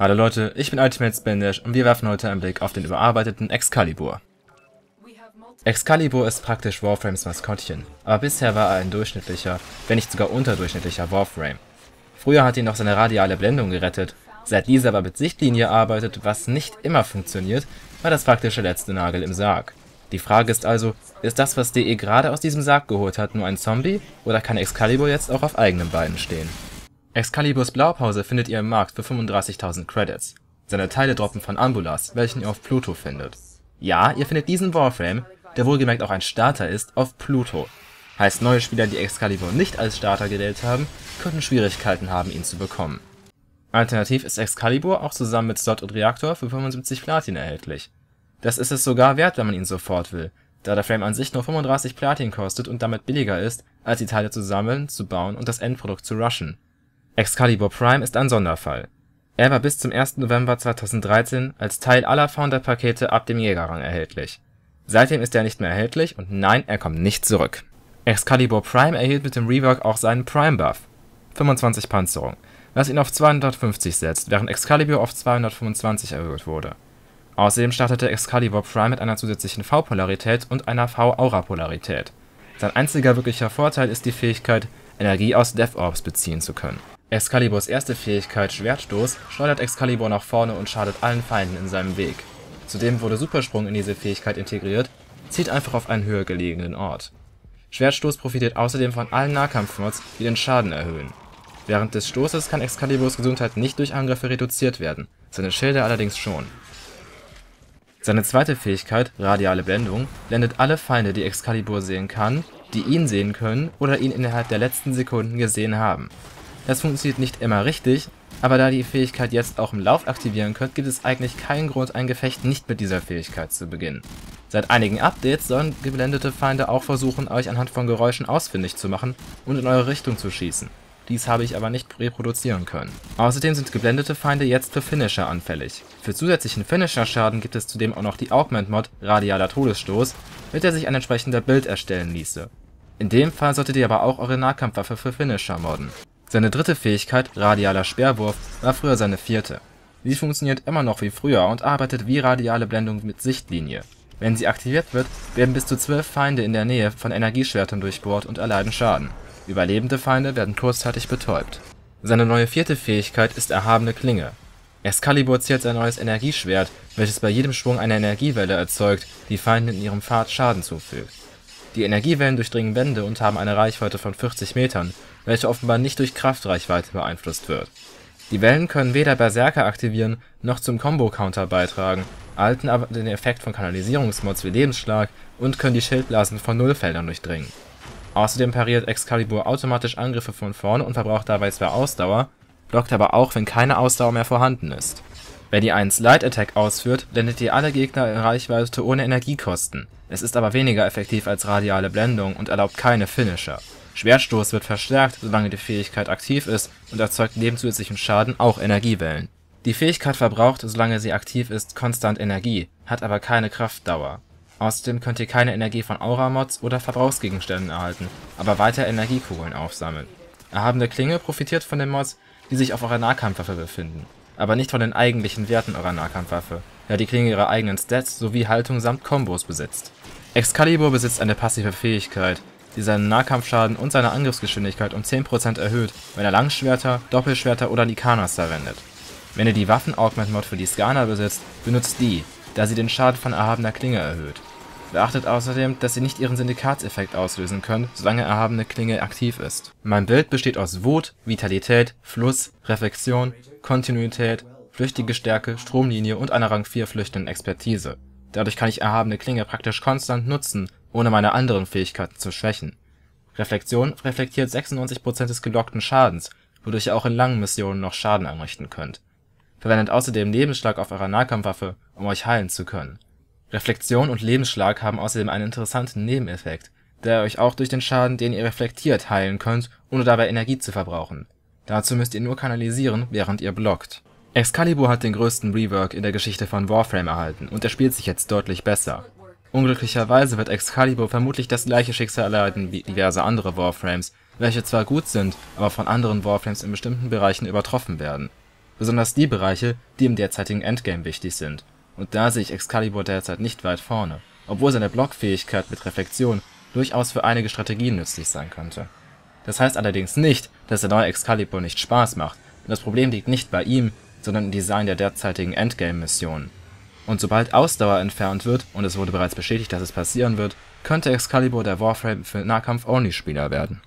Hallo Leute, ich bin UltimateSpinDash und wir werfen heute einen Blick auf den überarbeiteten Excalibur. Excalibur ist praktisch Warframes Maskottchen, aber bisher war er ein durchschnittlicher, wenn nicht sogar unterdurchschnittlicher Warframe. Früher hat ihn noch seine radiale Blendung gerettet, seit dieser aber mit Sichtlinie arbeitet, was nicht immer funktioniert, war das praktisch der letzte Nagel im Sarg. Die Frage ist also, ist das, was DE gerade aus diesem Sarg geholt hat, nur ein Zombie oder kann Excalibur jetzt auch auf eigenen Beinen stehen? Excaliburs Blaupause findet ihr im Markt für 35.000 Credits. Seine Teile droppen von Ambulas, welchen ihr auf Pluto findet. Ja, ihr findet diesen Warframe, der wohlgemerkt auch ein Starter ist, auf Pluto. Heißt, neue Spieler, die Excalibur nicht als Starter gewählt haben, könnten Schwierigkeiten haben, ihn zu bekommen. Alternativ ist Excalibur auch zusammen mit Slot und Reaktor für 75 Platin erhältlich. Das ist es sogar wert, wenn man ihn sofort will, da der Frame an sich nur 35 Platin kostet und damit billiger ist, als die Teile zu sammeln, zu bauen und das Endprodukt zu rushen. Excalibur Prime ist ein Sonderfall. Er war bis zum 1. November 2013 als Teil aller Founder-Pakete ab dem Jägerrang erhältlich. Seitdem ist er nicht mehr erhältlich und nein, er kommt nicht zurück. Excalibur Prime erhielt mit dem Rework auch seinen Prime-Buff, 25 Panzerung, was ihn auf 250 setzt, während Excalibur auf 225 erhöht wurde. Außerdem startete Excalibur Prime mit einer zusätzlichen V-Polarität und einer V-Aura-Polarität. Sein einziger wirklicher Vorteil ist die Fähigkeit, Energie aus Death Orbs beziehen zu können. Excaliburs erste Fähigkeit, Schwertstoß, schleudert Excalibur nach vorne und schadet allen Feinden in seinem Weg. Zudem wurde Supersprung in diese Fähigkeit integriert, zieht einfach auf einen höher gelegenen Ort. Schwertstoß profitiert außerdem von allen Nahkampfmods, die den Schaden erhöhen. Während des Stoßes kann Excaliburs Gesundheit nicht durch Angriffe reduziert werden, seine Schilde allerdings schon. Seine zweite Fähigkeit, Radiale Blendung, blendet alle Feinde, die Excalibur sehen kann, die ihn sehen können oder ihn innerhalb der letzten Sekunden gesehen haben. Das funktioniert nicht immer richtig, aber da die Fähigkeit jetzt auch im Lauf aktivieren könnt, gibt es eigentlich keinen Grund, ein Gefecht nicht mit dieser Fähigkeit zu beginnen. Seit einigen Updates sollen geblendete Feinde auch versuchen, euch anhand von Geräuschen ausfindig zu machen und in eure Richtung zu schießen. Dies habe ich aber nicht reproduzieren können. Außerdem sind geblendete Feinde jetzt für Finisher anfällig. Für zusätzlichen Finisher-Schaden gibt es zudem auch noch die Augment-Mod Radialer Todesstoß, mit der sich ein entsprechender Build erstellen ließe. In dem Fall solltet ihr aber auch eure Nahkampfwaffe für Finisher modden. Seine dritte Fähigkeit, Radialer Speerwurf, war früher seine vierte. Sie funktioniert immer noch wie früher und arbeitet wie Radiale Blendung mit Sichtlinie. Wenn sie aktiviert wird, werden bis zu 12 Feinde in der Nähe von Energieschwertern durchbohrt und erleiden Schaden. Überlebende Feinde werden kurzzeitig betäubt. Seine neue vierte Fähigkeit ist erhabene Klinge. Excalibur zielt sein neues Energieschwert, welches bei jedem Schwung eine Energiewelle erzeugt, die Feinden in ihrem Pfad Schaden zufügt. Die Energiewellen durchdringen Wände und haben eine Reichweite von 40 Metern, welche offenbar nicht durch Kraftreichweite beeinflusst wird. Die Wellen können weder Berserker aktivieren, noch zum Combo-Counter beitragen, erhalten aber den Effekt von Kanalisierungsmods wie Lebensschlag und können die Schildblasen von Nullfeldern durchdringen. Außerdem pariert Excalibur automatisch Angriffe von vorne und verbraucht dabei zwar Ausdauer, blockt aber auch, wenn keine Ausdauer mehr vorhanden ist. Wer die einen Slide-Attack ausführt, blendet ihr alle Gegner in Reichweite ohne Energiekosten. Es ist aber weniger effektiv als Radiale Blendung und erlaubt keine Finisher. Schwertstoß wird verstärkt, solange die Fähigkeit aktiv ist und erzeugt neben zusätzlichem Schaden auch Energiewellen. Die Fähigkeit verbraucht, solange sie aktiv ist, konstant Energie, hat aber keine Kraftdauer. Außerdem könnt ihr keine Energie von Aura-Mods oder Verbrauchsgegenständen erhalten, aber weiter Energiekugeln aufsammeln. Erhabene Klinge profitiert von den Mods, die sich auf eurer Nahkampfwaffe befinden, aber nicht von den eigentlichen Werten eurer Nahkampfwaffe, da die Klinge ihre eigenen Stats sowie Haltung samt Kombos besitzt. Excalibur besitzt eine passive Fähigkeit, die seinen Nahkampfschaden und seine Angriffsgeschwindigkeit um 10% erhöht, wenn er Langschwerter, Doppelschwerter oder Nikanas verwendet. Wenn ihr die Waffen-Augment-Mod für die Skana besitzt, benutzt die, da sie den Schaden von erhabener Klinge erhöht. Beachtet außerdem, dass ihr nicht ihren Syndikatseffekt auslösen könnt, solange erhabene Klinge aktiv ist. Mein Bild besteht aus Wut, Vitalität, Fluss, Reflexion, Kontinuität, flüchtige Stärke, Stromlinie und einer Rang 4 flüchtenden Expertise. Dadurch kann ich erhabene Klinge praktisch konstant nutzen, ohne meine anderen Fähigkeiten zu schwächen. Reflexion reflektiert 96% des gelockten Schadens, wodurch ihr auch in langen Missionen noch Schaden anrichten könnt. Verwendet außerdem Lebensschlag auf eurer Nahkampfwaffe, um euch heilen zu können. Reflexion und Lebensschlag haben außerdem einen interessanten Nebeneffekt, der ihr euch auch durch den Schaden, den ihr reflektiert, heilen könnt, ohne dabei Energie zu verbrauchen. Dazu müsst ihr nur kanalisieren, während ihr blockt. Excalibur hat den größten Rework in der Geschichte von Warframe erhalten und er spielt sich jetzt deutlich besser. Unglücklicherweise wird Excalibur vermutlich das gleiche Schicksal erleiden wie diverse andere Warframes, welche zwar gut sind, aber von anderen Warframes in bestimmten Bereichen übertroffen werden. besonders die Bereiche, die im derzeitigen Endgame wichtig sind. Und da sehe ich Excalibur derzeit nicht weit vorne, obwohl seine Blockfähigkeit mit Reflexion durchaus für einige Strategien nützlich sein könnte. Das heißt allerdings nicht, dass der neue Excalibur nicht Spaß macht, und das Problem liegt nicht bei ihm, sondern im Design der derzeitigen Endgame-Missionen. Und sobald Ausdauer entfernt wird, und es wurde bereits bestätigt, dass es passieren wird, könnte Excalibur der Warframe für Nahkampf-Only-Spieler werden.